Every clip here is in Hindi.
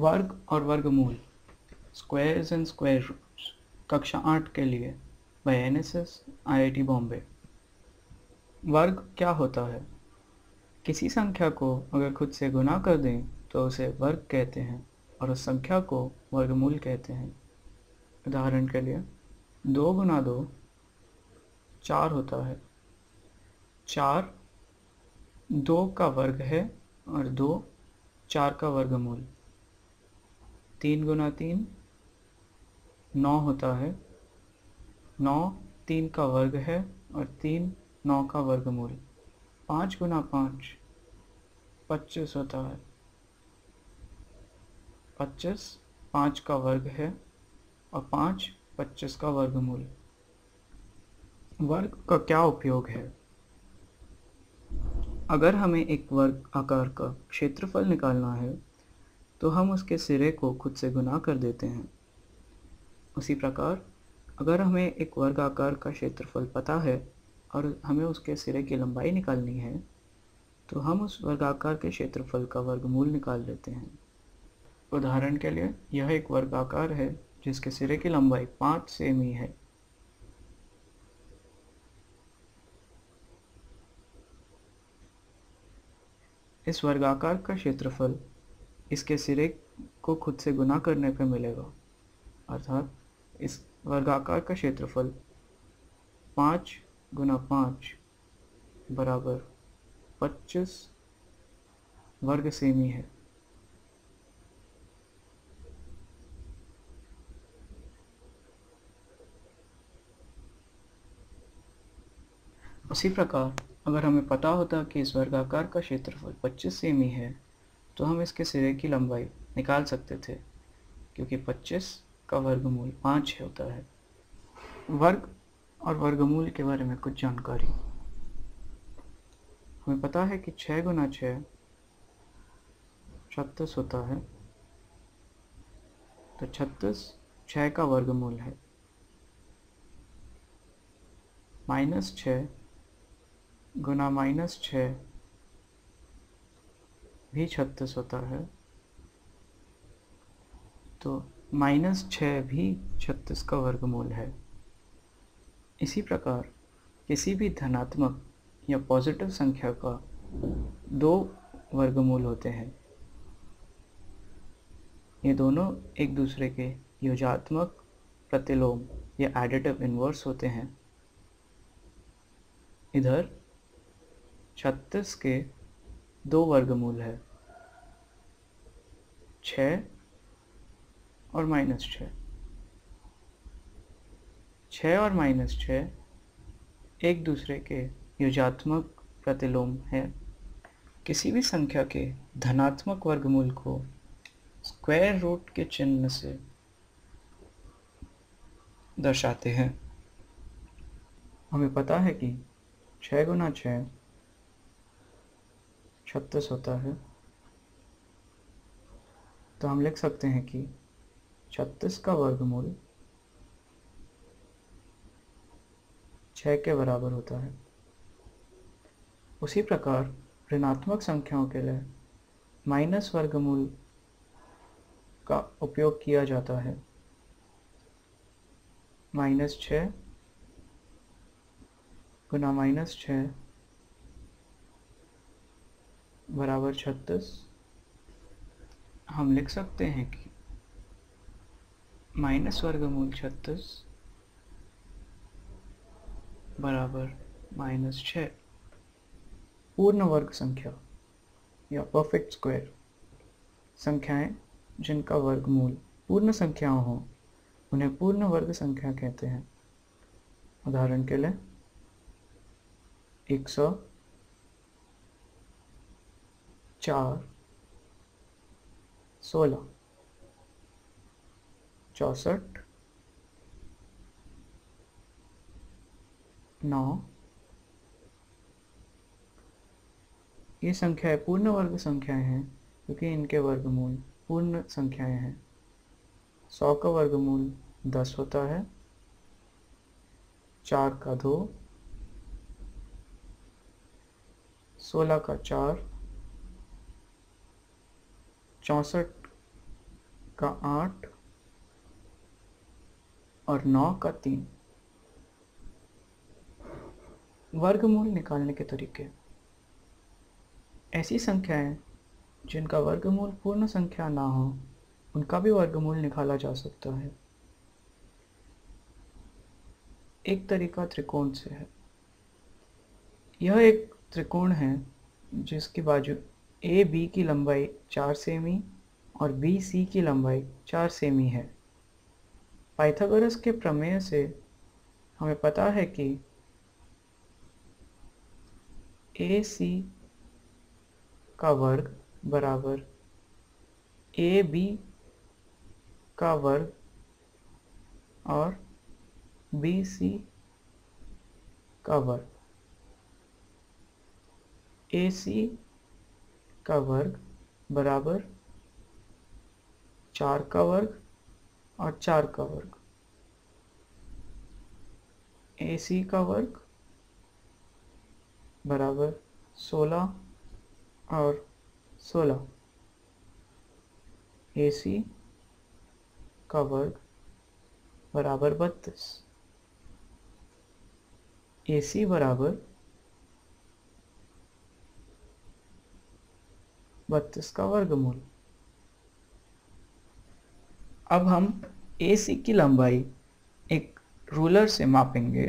वर्ग और वर्गमूल, स्क्वायर्स एंड स्क्वायर रूट्स, कक्षा 8 के लिए बाय NSS IIT बॉम्बे। वर्ग क्या होता है? किसी संख्या को अगर खुद से गुणा कर दें तो उसे वर्ग कहते हैं और उस संख्या को वर्गमूल कहते हैं। उदाहरण के लिए 2 गुना 2 4 होता है। 4 2 का वर्ग है और 2 4 का वर्गमूल। 3 गुना 3 9 होता है। 9 3 का वर्ग है और 3 9 का वर्गमूल। 5 गुना 5 25 होता है। 25 5 का वर्ग है और 5 25 का वर्गमूल। वर्ग का क्या उपयोग है? अगर हमें एक वर्ग आकार का क्षेत्रफल निकालना है तो हम उसके सिरे को खुद से गुणा कर देते हैं। उसी प्रकार अगर हमें एक वर्ग आकार का क्षेत्रफल पता है और हमें उसके सिरे की लंबाई निकालनी है तो हम उस वर्गाकार के क्षेत्रफल का वर्गमूल निकाल लेते हैं। उदाहरण के लिए यह एक वर्गाकार है जिसके सिरे की लंबाई 5 सेमी है। इस वर्गाकार का क्षेत्रफल इसके सिरे को खुद से गुणा करने पर मिलेगा, अर्थात इस वर्गाकार का क्षेत्रफल 5 गुना 5 बराबर 25 वर्ग सेमी है। उसी प्रकार अगर हमें पता होता कि इस वर्गाकार का क्षेत्रफल 25 सेमी है तो हम इसके सिरे की लंबाई निकाल सकते थे, क्योंकि 25 का वर्गमूल 5 होता है। वर्ग और वर्गमूल के बारे में कुछ जानकारी। हमें पता है कि 6 गुना 6 36 होता है, तो 36 6 का वर्गमूल है। -6 गुना -6 भी 36 होता है, तो -6 भी 36 का वर्गमूल है। इसी प्रकार किसी भी धनात्मक या पॉजिटिव संख्या का 2 वर्गमूल होते हैं। ये दोनों एक दूसरे के योजात्मक, प्रतिलोम या एडिटिव इन्वर्स होते हैं। इधर 36 के 2 वर्गमूल है, 6 और -6। 6 और -6 एक दूसरे के योजात्मक प्रतिलोम है। किसी भी संख्या के धनात्मक वर्गमूल को स्क्वायर रूट के चिन्ह से दर्शाते हैं। हमें पता है कि 6 गुना 6 36 होता है, तो हम लिख सकते हैं कि 36 का वर्गमूल 6 के बराबर होता है। उसी प्रकार ऋणात्मक संख्याओं के लिए माइनस वर्गमूल का उपयोग किया जाता है। -6 गुना -6 बराबर 36। हम लिख सकते हैं कि -वर्गमूल 36 बराबर -6। पूर्ण वर्ग संख्या या परफेक्ट स्क्वायर संख्याएं जिनका वर्गमूल पूर्ण संख्याओं हों उन्हें पूर्ण वर्ग संख्या कहते हैं। उदाहरण के लिए 100, 4, 16, 64, 9 ये संख्याएं पूर्ण वर्ग संख्याएं हैं क्योंकि इनके वर्गमूल पूर्ण संख्याएं हैं। 100 का वर्गमूल 10 होता है, 4 का 2, 16 का 4, 64 का 8 और 9 का 3। वर्गमूल निकालने के तरीके। ऐसी संख्याएं जिनका वर्गमूल पूर्ण संख्या ना हो उनका भी वर्गमूल निकाला जा सकता है। एक तरीका त्रिकोण से है। यह एक त्रिकोण है जिसकी बाजू ए बी की लंबाई 4 सेमी और बी सी की लंबाई 4 सेमी है। पाइथागोरस के प्रमेय से हमें पता है कि ए सी का वर्ग बराबर ए बी का वर्ग और बी सी का वर्ग। ए सी का वर्ग बराबर 4 का वर्ग और 4 का वर्ग। ए सी का वर्ग बराबर 16 और 16। ए सी का वर्ग बराबर 32। ए सी बराबर 32 का वर्गमूल। अब हम AC की लंबाई एक रूलर से मापेंगे।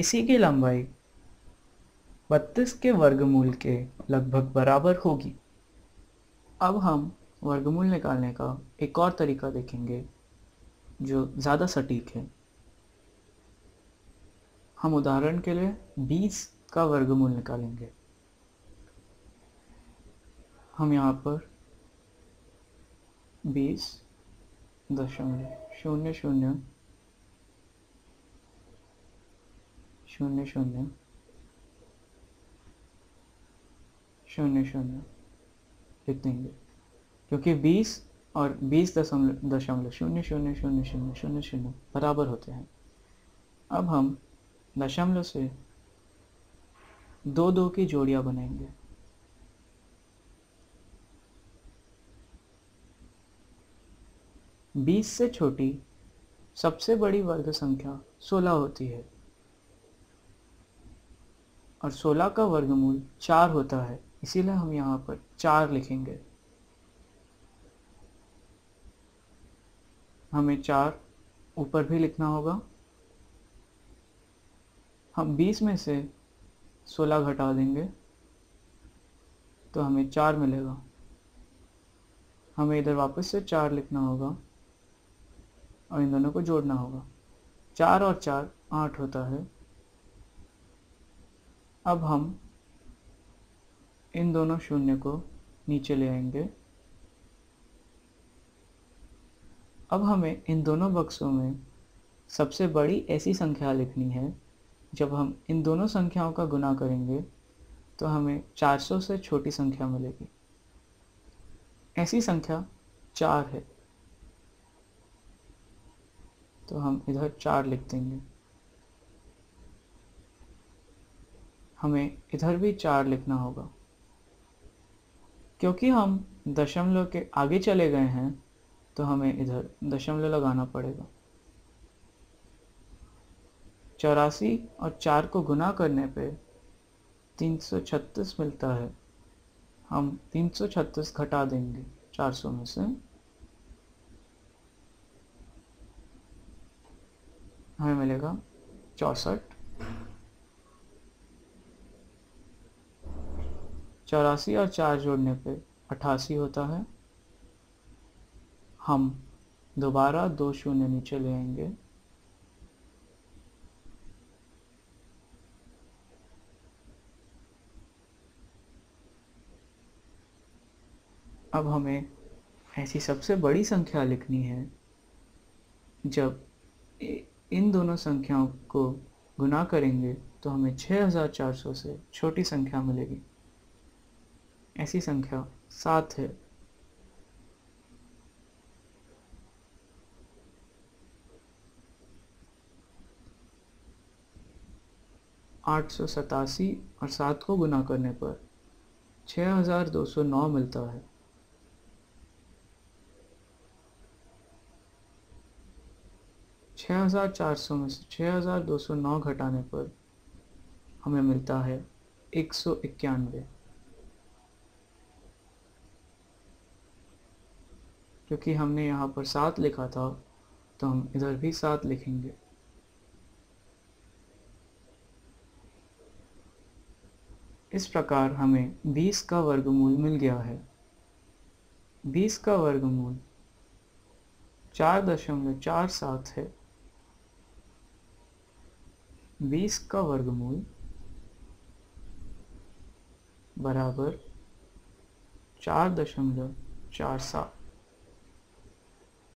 AC की लंबाई 32 के वर्गमूल के लगभग बराबर होगी। अब हम वर्गमूल निकालने का एक और तरीका देखेंगे जो ज़्यादा सटीक है। हम उदाहरण के लिए 20 का वर्गमूल निकालेंगे। हम यहाँ पर 20.000000 लिख देंगे, क्योंकि 20 और 20.000000 बराबर होते हैं। अब हम दशमलव से 2 की जोड़ियां बनाएंगे। बीस से छोटी सबसे बड़ी वर्ग संख्या 16 होती है और 16 का वर्गमूल 4 होता है, इसीलिए हम यहाँ पर 4 लिखेंगे। हमें 4 ऊपर भी लिखना होगा। हम 20 में से 16 घटा देंगे तो हमें 4 मिलेगा। हमें इधर वापस से 4 लिखना होगा और इन दोनों को जोड़ना होगा। 4 और 4 8 होता है। अब हम इन दोनों शून्य को नीचे ले आएंगे। अब हमें इन दोनों बक्सों में सबसे बड़ी ऐसी संख्या लिखनी है। जब हम इन दोनों संख्याओं का गुणा करेंगे तो हमें 400 से छोटी संख्या मिलेगी। ऐसी संख्या 4 है तो हम इधर 4 लिख देंगे। हमें इधर भी 4 लिखना होगा। क्योंकि हम दशमलव के आगे चले गए हैं तो हमें इधर दशमलव लगाना पड़ेगा। 84 और 4 को गुणा करने पे 336 मिलता है। हम 336 घटा देंगे 400 में से। हमें मिलेगा 64। 84 और 4 जोड़ने पे 88 होता है। हम दोबारा 2 शून्य नीचे ले आएंगे। अब हमें ऐसी सबसे बड़ी संख्या लिखनी है। जब इन दोनों संख्याओं को गुणा करेंगे तो हमें 6400 से छोटी संख्या मिलेगी। ऐसी संख्या 7 है। ,887 और 7 को गुणा करने पर 6209 मिलता है। 6400 में से 6209 घटाने पर हमें मिलता है 191, क्योंकि हमने यहाँ पर 7 लिखा था तो हम इधर भी 7 लिखेंगे। इस प्रकार हमें 20 का वर्गमूल मिल गया है। 20 का वर्गमूल 4.47 है। 20 का वर्गमूल बराबर 4.47।